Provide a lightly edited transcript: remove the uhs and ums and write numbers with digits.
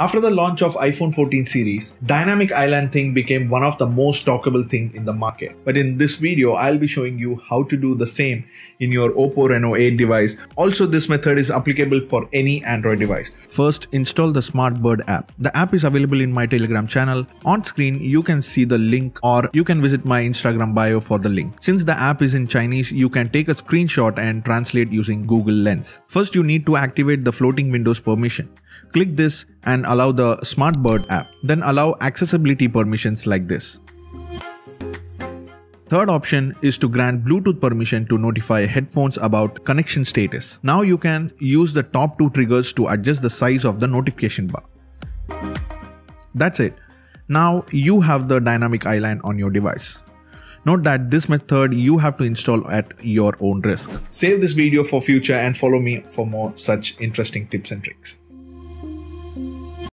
After the launch of iPhone 14 series, Dynamic Island thing became one of the most talkable thing in the market. But in this video, I'll be showing you how to do the same in your Oppo Reno 8 device. Also, this method is applicable for any Android device. First, install the Smart Bird app. The app is available in my Telegram channel. On screen, you can see the link, or you can visit my Instagram bio for the link. Since the app is in Chinese, you can take a screenshot and translate using Google Lens. First, you need to activate the floating windows permission. Click this and allow the Smart Bird app. Then allow accessibility permissions like this. Third option is to grant Bluetooth permission to notify headphones about connection status. Now you can use the top two triggers to adjust the size of the notification bar. That's it. Now you have the Dynamic Island on your device. Note that this method you have to install at your own risk. Save this video for future and follow me for more such interesting tips and tricks.